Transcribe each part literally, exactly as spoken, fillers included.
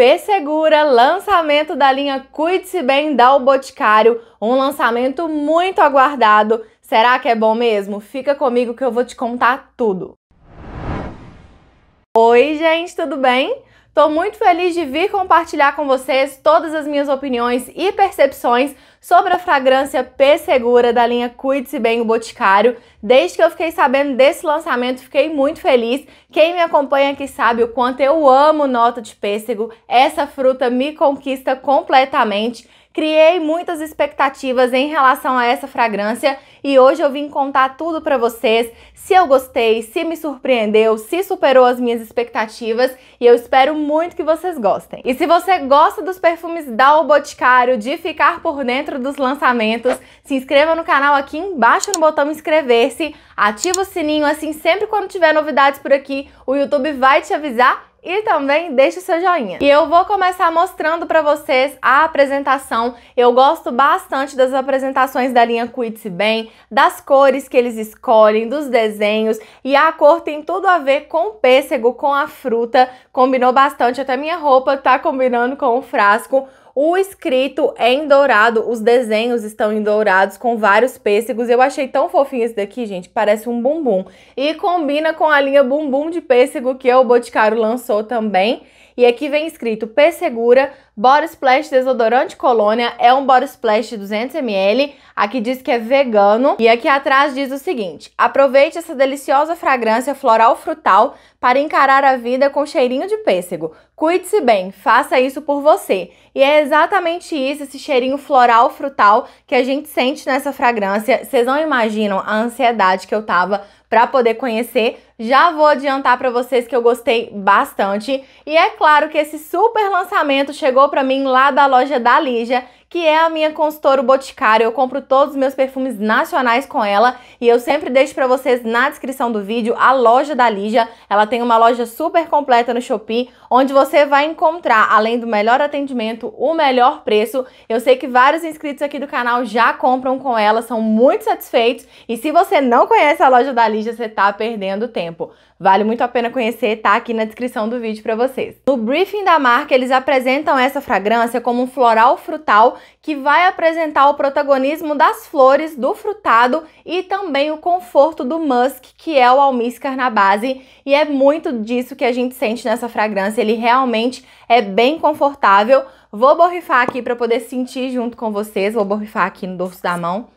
Pessegura, lançamento da linha Cuide-se Bem da O Boticário, um lançamento muito aguardado. Será que é bom mesmo? Fica comigo que eu vou te contar tudo. Oi, gente, tudo bem? Tô muito feliz de vir compartilhar com vocês todas as minhas opiniões e percepções sobre a fragrância Pessegura da linha Cuide-se Bem O Boticário. Desde que eu fiquei sabendo desse lançamento, fiquei muito feliz. Quem me acompanha aqui sabe o quanto eu amo nota de pêssego. Essa fruta me conquista completamente. Criei muitas expectativas em relação a essa fragrância e hoje eu vim contar tudo pra vocês, se eu gostei, se me surpreendeu, se superou as minhas expectativas, e eu espero muito que vocês gostem. E se você gosta dos perfumes da O Boticário, de ficar por dentro dos lançamentos, se inscreva no canal aqui embaixo no botão inscrever-se, ativa o sininho, assim sempre quando tiver novidades por aqui, o YouTube vai te avisar. E também deixe o seu joinha. E eu vou começar mostrando pra vocês a apresentação. Eu gosto bastante das apresentações da linha Cuide-se Bem, das cores que eles escolhem, dos desenhos. E a cor tem tudo a ver com o pêssego, com a fruta. Combinou bastante, até minha roupa tá combinando com o frasco. O escrito é em dourado, os desenhos estão em dourados com vários pêssegos. Eu achei tão fofinho esse daqui, gente, parece um bumbum. E combina com a linha bumbum de pêssego que o Boticário lançou também. E aqui vem escrito Pessegura, Body Splash Desodorante Colônia, é um Body Splash duzentos mililitros, aqui diz que é vegano, e aqui atrás diz o seguinte: aproveite essa deliciosa fragrância floral frutal para encarar a vida com cheirinho de pêssego. Cuide-se bem, faça isso por você. E é exatamente isso, esse cheirinho floral frutal que a gente sente nessa fragrância. Vocês não imaginam a ansiedade que eu tava para poder conhecer. Já vou adiantar para vocês que eu gostei bastante. E é claro que esse super lançamento chegou para mim lá da loja da Lígia, que é a minha consultora O Boticário. Eu compro todos os meus perfumes nacionais com ela e eu sempre deixo para vocês na descrição do vídeo a loja da Lígia. Ela tem uma loja super completa no Shopee, onde você vai encontrar, além do melhor atendimento, o melhor preço. Eu sei que vários inscritos aqui do canal já compram com ela, são muito satisfeitos. E se você não conhece a loja da Lígia, você tá perdendo tempo. Vale muito a pena conhecer, tá aqui na descrição do vídeo pra vocês. No briefing da marca, eles apresentam essa fragrância como um floral frutal que vai apresentar o protagonismo das flores, do frutado e também o conforto do musk, que é o almíscar na base, e é muito disso que a gente sente nessa fragrância. Ele realmente é bem confortável. Vou borrifar aqui pra poder sentir junto com vocês, vou borrifar aqui no dorso da mão.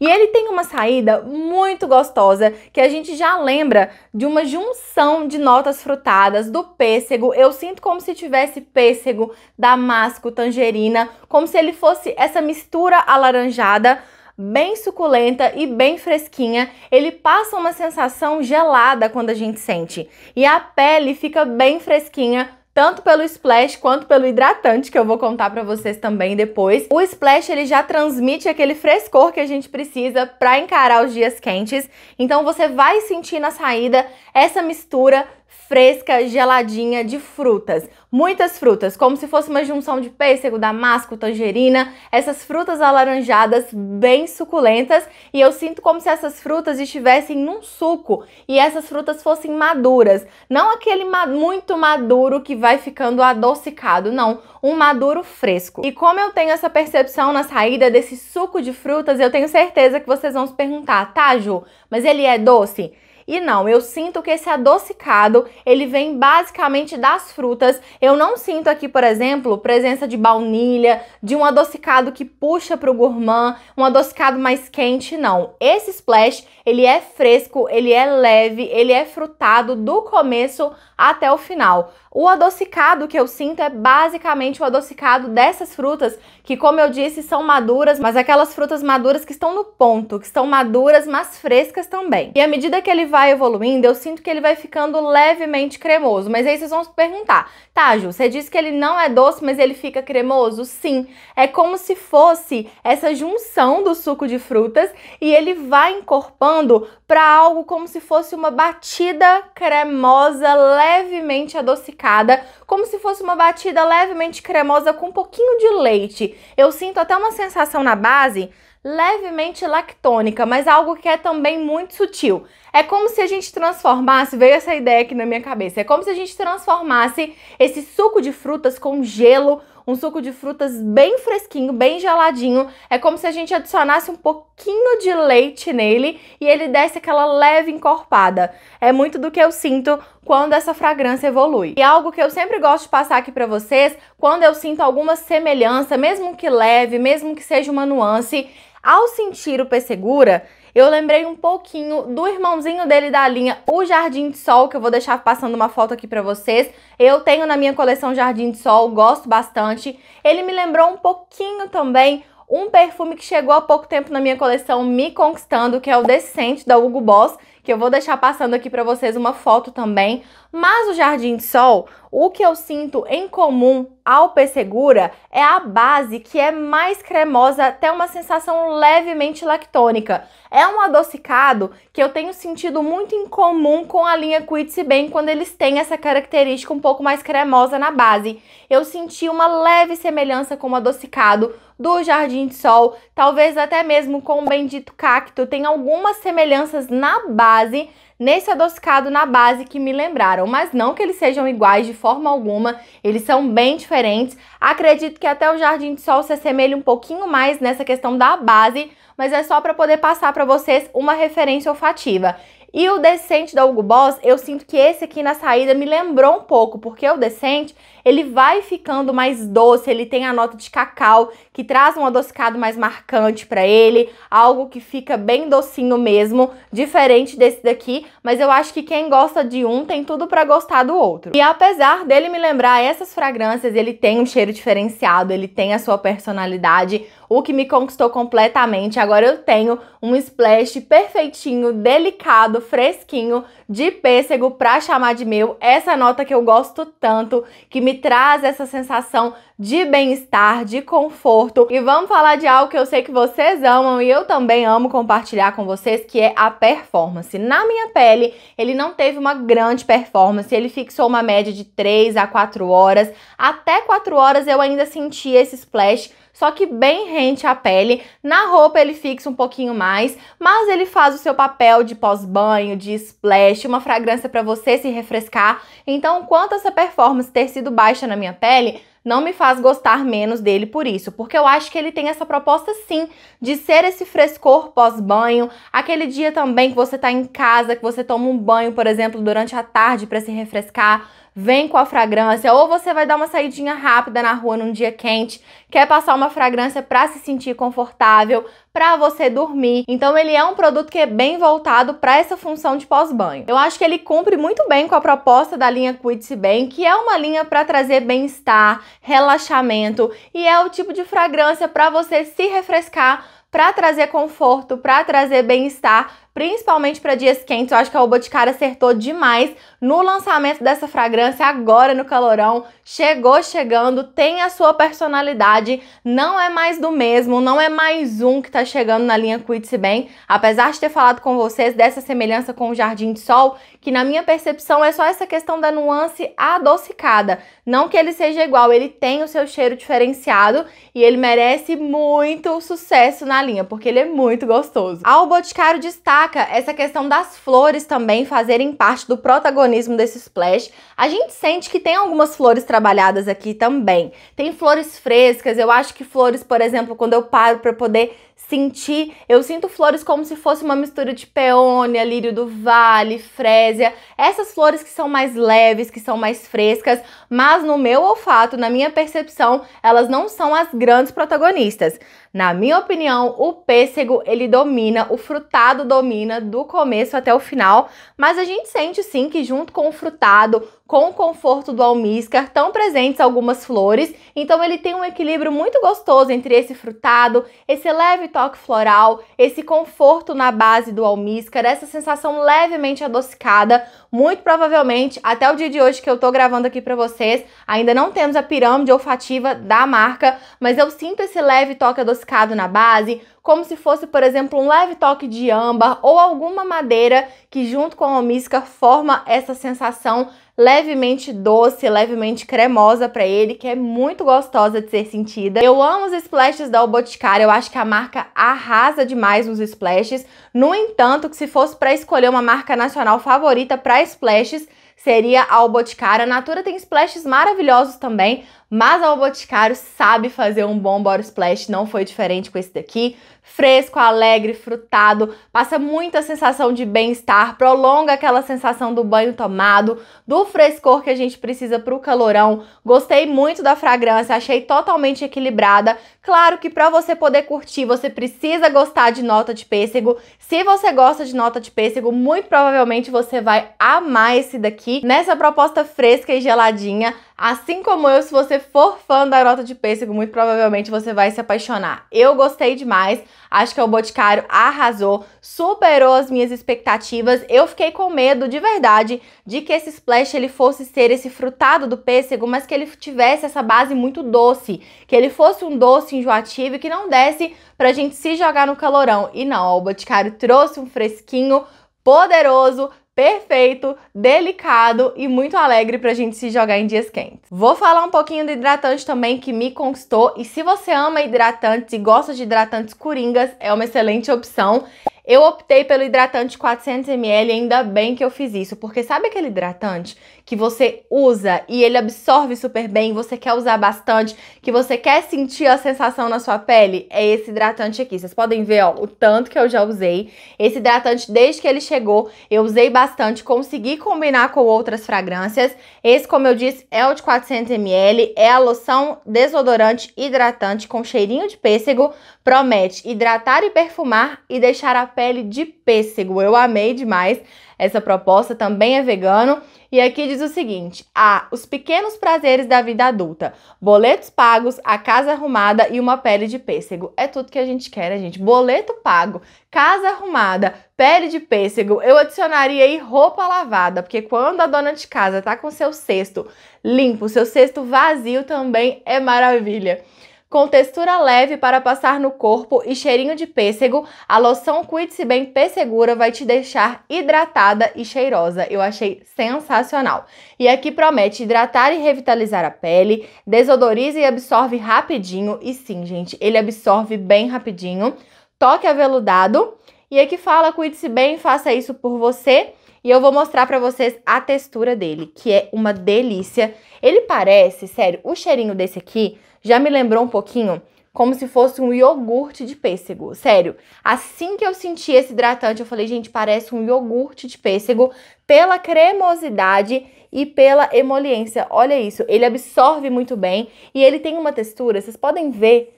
E ele tem uma saída muito gostosa, que a gente já lembra de uma junção de notas frutadas, do pêssego. Eu sinto como se tivesse pêssego, damasco, tangerina, como se ele fosse essa mistura alaranjada, bem suculenta e bem fresquinha. Ele passa uma sensação gelada quando a gente sente. E a pele fica bem fresquinha, tanto pelo splash quanto pelo hidratante, que eu vou contar pra vocês também depois. O splash, ele já transmite aquele frescor que a gente precisa pra encarar os dias quentes. Então você vai sentir na saída essa mistura fresca, geladinha de frutas. Muitas frutas, como se fosse uma junção de pêssego, damasco, tangerina, essas frutas alaranjadas bem suculentas, e eu sinto como se essas frutas estivessem num suco e essas frutas fossem maduras. Não aquele ma- muito maduro que vai ficando adocicado, não. Um maduro fresco. E como eu tenho essa percepção na saída desse suco de frutas, eu tenho certeza que vocês vão se perguntar: tá, Ju, mas ele é doce? E não, eu sinto que esse adocicado, ele vem basicamente das frutas. Eu não sinto aqui, por exemplo, presença de baunilha, de um adocicado que puxa pro gourmand, um adocicado mais quente, não. Esse splash, ele é fresco, ele é leve, ele é frutado do começo até o final. O adocicado que eu sinto é basicamente o adocicado dessas frutas, que, como eu disse, são maduras, mas aquelas frutas maduras que estão no ponto, que estão maduras, mas frescas também. E à medida que ele vai evoluindo, eu sinto que ele vai ficando levemente cremoso. Mas aí vocês vão se perguntar: tá, Ju, você disse que ele não é doce, mas ele fica cremoso? Sim, é como se fosse essa junção do suco de frutas e ele vai encorpando para algo como se fosse uma batida cremosa, levemente adocicada, como se fosse uma batida levemente cremosa com um pouquinho de leite. Eu sinto até uma sensação na base levemente lactônica, mas algo que é também muito sutil. É como se a gente transformasse, veio essa ideia aqui na minha cabeça, é como se a gente transformasse esse suco de frutas com gelo, um suco de frutas bem fresquinho, bem geladinho, é como se a gente adicionasse um pouquinho de leite nele e ele desse aquela leve encorpada. É muito do que eu sinto quando essa fragrância evolui. E algo que eu sempre gosto de passar aqui pra vocês, quando eu sinto alguma semelhança, mesmo que leve, mesmo que seja uma nuance, ao sentir o Pessegura, eu lembrei um pouquinho do irmãozinho dele da linha, o Jardim de Sol, que eu vou deixar passando uma foto aqui pra vocês. Eu tenho na minha coleção Jardim de Sol, gosto bastante. Ele me lembrou um pouquinho também um perfume que chegou há pouco tempo na minha coleção me conquistando, que é o Decent, da Hugo Boss, que eu vou deixar passando aqui pra vocês uma foto também. Mas o Jardim de Sol, o que eu sinto em comum ao Pessegura é a base, que é mais cremosa, até uma sensação levemente lactônica. É um adocicado que eu tenho sentido muito em comum com a linha Cuide-se Bem, quando eles têm essa característica um pouco mais cremosa na base. Eu senti uma leve semelhança com o adocicado do Jardim de Sol, talvez até mesmo com o Bendito Cacto. Tem algumas semelhanças na base, nesse adocicado na base, que me lembraram, mas não que eles sejam iguais de forma alguma, eles são bem diferentes. Acredito que até o Jardim de Sol se assemelhe um pouquinho mais nessa questão da base, mas é só para poder passar para vocês uma referência olfativa. E o Decent da Hugo Boss, eu sinto que esse aqui na saída me lembrou um pouco, porque o Decent, ele vai ficando mais doce, ele tem a nota de cacau, que traz um adocicado mais marcante pra ele, algo que fica bem docinho mesmo, diferente desse daqui, mas eu acho que quem gosta de um tem tudo pra gostar do outro. E apesar dele me lembrar essas fragrâncias, ele tem um cheiro diferenciado, ele tem a sua personalidade, o que me conquistou completamente. Agora eu tenho um splash perfeitinho, delicado, fresquinho, de pêssego pra chamar de meu, essa nota que eu gosto tanto, que me traz essa sensação de bem-estar, de conforto. E vamos falar de algo que eu sei que vocês amam e eu também amo compartilhar com vocês, que é a performance. Na minha pele, ele não teve uma grande performance, ele fixou uma média de três a quatro horas. Até quatro horas eu ainda sentia esse splash, só que bem rente à pele. Na roupa ele fixa um pouquinho mais, mas ele faz o seu papel de pós-banho, de splash, uma fragrância para você se refrescar. Então, quanto essa performance ter sido baixa na minha pele, não me faz gostar menos dele por isso, porque eu acho que ele tem essa proposta sim de ser esse frescor pós-banho, aquele dia também que você tá em casa, que você toma um banho, por exemplo, durante a tarde para se refrescar, vem com a fragrância, ou você vai dar uma saidinha rápida na rua num dia quente, quer passar uma fragrância para se sentir confortável, para você dormir. Então ele é um produto que é bem voltado para essa função de pós-banho. Eu acho que ele cumpre muito bem com a proposta da linha Cuide-se Bem, que é uma linha para trazer bem-estar, relaxamento, e é o tipo de fragrância para você se refrescar, para trazer conforto, para trazer bem-estar, principalmente para dias quentes. Eu acho que a O Boticário acertou demais no lançamento dessa fragrância agora no calorão. Chegou chegando, tem a sua personalidade, não é mais do mesmo, não é mais um que tá chegando na linha Cuide-se Bem. Apesar de ter falado com vocês dessa semelhança com o Jardim de Sol, que na minha percepção é só essa questão da nuance adocicada. Não que ele seja igual, ele tem o seu cheiro diferenciado e ele merece muito sucesso na linha, porque ele é muito gostoso. A O Boticário destaca essa questão das flores também fazerem parte do protagonismo desse splash. A gente sente que tem algumas flores trabalhadas aqui também. Tem flores frescas, eu acho que flores, por exemplo, quando eu paro para poder sentir, eu sinto flores como se fosse uma mistura de peônia, lírio do vale, frésia, essas flores que são mais leves, que são mais frescas, mas no meu olfato, na minha percepção, elas não são as grandes protagonistas. Na minha opinião, o pêssego, ele domina, o frutado domina do começo até o final, mas a gente sente sim que junto com o frutado, com o conforto do almíscar, estão presentes algumas flores, então ele tem um equilíbrio muito gostoso entre esse frutado, esse leve toque floral, esse conforto na base do almíscar, essa sensação levemente adocicada. Muito provavelmente, até o dia de hoje que eu tô gravando aqui pra vocês, ainda não temos a pirâmide olfativa da marca, mas eu sinto esse leve toque adocicado na base, como se fosse, por exemplo, um leve toque de âmbar ou alguma madeira que junto com o almíscar forma essa sensação levemente doce, levemente cremosa pra ele, que é muito gostosa de ser sentida. Eu amo os splashes da O Boticário, eu acho que a marca arrasa demais nos splashes. No entanto, que se fosse pra escolher uma marca nacional favorita pra splashes, seria a O Boticário. A Natura tem splashes maravilhosos também, mas a O Boticário sabe fazer um bom body splash, não foi diferente com esse daqui. Fresco, alegre, frutado, passa muita sensação de bem-estar, prolonga aquela sensação do banho tomado, do frescor que a gente precisa pro calorão. Gostei muito da fragrância, achei totalmente equilibrada. Claro que para você poder curtir, você precisa gostar de nota de pêssego. Se você gosta de nota de pêssego, muito provavelmente você vai amar esse daqui, nessa proposta fresca e geladinha. Assim como eu, se você for fã da nota de pêssego, muito provavelmente você vai se apaixonar. Eu gostei demais, acho que o Boticário arrasou, superou as minhas expectativas. Eu fiquei com medo, de verdade, de que esse splash ele fosse ser esse frutado do pêssego, mas que ele tivesse essa base muito doce, que ele fosse um doce enjoativo e que não desse pra gente se jogar no calorão. E não, o Boticário trouxe um fresquinho poderoso, perfeito, delicado e muito alegre pra gente se jogar em dias quentes. Vou falar um pouquinho do hidratante também que me conquistou, e se você ama hidratantes e gosta de hidratantes coringas, é uma excelente opção. Eu optei pelo hidratante quatrocentos mililitros, ainda bem que eu fiz isso, porque sabe aquele hidratante que você usa e ele absorve super bem, você quer usar bastante, que você quer sentir a sensação na sua pele? É esse hidratante aqui. Vocês podem ver, ó, o tanto que eu já usei. Esse hidratante, desde que ele chegou, eu usei bastante, consegui combinar com outras fragrâncias. Esse, como eu disse, é o de quatrocentos mililitros, é a loção desodorante hidratante com cheirinho de pêssego, promete hidratar e perfumar e deixar a pele de pêssego. Eu amei demais essa proposta, também é vegano. E aqui diz o seguinte: ah, os pequenos prazeres da vida adulta, boletos pagos, a casa arrumada e uma pele de pêssego. É tudo que a gente quer, né, gente? Boleto pago, casa arrumada, pele de pêssego. Eu adicionaria aí roupa lavada, porque quando a dona de casa tá com seu cesto limpo, seu cesto vazio também é maravilha. Com textura leve para passar no corpo e cheirinho de pêssego, a loção Cuide-se Bem Pessegura vai te deixar hidratada e cheirosa. Eu achei sensacional. E aqui promete hidratar e revitalizar a pele, desodoriza e absorve rapidinho. E sim, gente, ele absorve bem rapidinho. Toque aveludado. E aqui fala: cuide-se bem, faça isso por você. E eu vou mostrar pra vocês a textura dele, que é uma delícia. Ele parece, sério, o cheirinho desse aqui já me lembrou um pouquinho como se fosse um iogurte de pêssego. Sério, assim que eu senti esse hidratante, eu falei, gente, parece um iogurte de pêssego pela cremosidade e pela emoliência. Olha isso, ele absorve muito bem e ele tem uma textura, vocês podem ver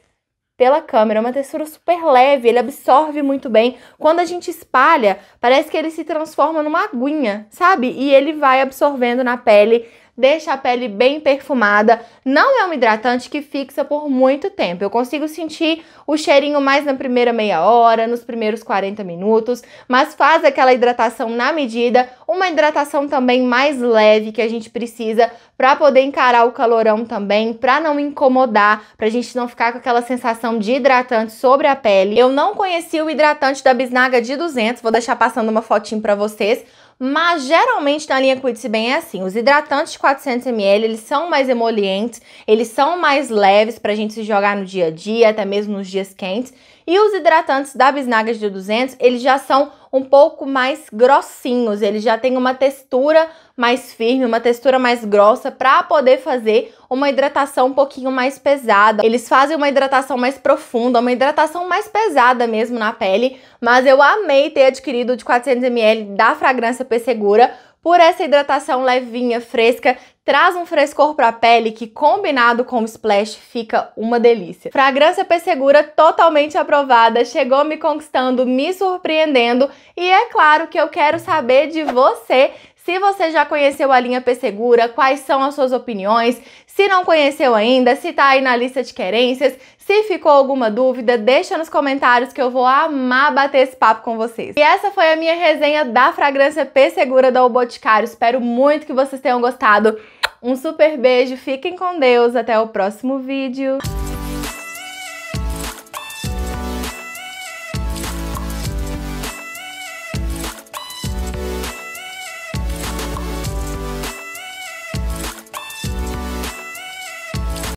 pela câmera, uma textura super leve, ele absorve muito bem. Quando a gente espalha, parece que ele se transforma numa aguinha, sabe? E ele vai absorvendo na pele, deixa a pele bem perfumada. Não é um hidratante que fixa por muito tempo. Eu consigo sentir o cheirinho mais na primeira meia hora, nos primeiros quarenta minutos, mas faz aquela hidratação na medida, uma hidratação também mais leve que a gente precisa para poder encarar o calorão também, para não incomodar, pra gente não ficar com aquela sensação de hidratante sobre a pele. Eu não conheci o hidratante da Bisnaga de duzentos, vou deixar passando uma fotinho para vocês. Mas geralmente na linha Cuide-se Bem é assim, os hidratantes de quatrocentos mililitros, eles são mais emolientes, eles são mais leves pra gente se jogar no dia a dia, até mesmo nos dias quentes. E os hidratantes da Bisnaga de duzentos, eles já são um pouco mais grossinhos, eles já têm uma textura mais firme, uma textura mais grossa para poder fazer uma hidratação um pouquinho mais pesada. Eles fazem uma hidratação mais profunda, uma hidratação mais pesada mesmo na pele, mas eu amei ter adquirido o de quatrocentos mililitros da fragrância Pessegura por essa hidratação levinha, fresca. Traz um frescor para a pele que, combinado com o splash, fica uma delícia. Fragrância Pessegura totalmente aprovada, chegou me conquistando, me surpreendendo. E é claro que eu quero saber de você, se você já conheceu a linha Pessegura, quais são as suas opiniões. Se não conheceu ainda, se tá aí na lista de querências, se ficou alguma dúvida, deixa nos comentários que eu vou amar bater esse papo com vocês. E essa foi a minha resenha da fragrância Pessegura da O Boticário. Espero muito que vocês tenham gostado. Um super beijo, fiquem com Deus, até o próximo vídeo.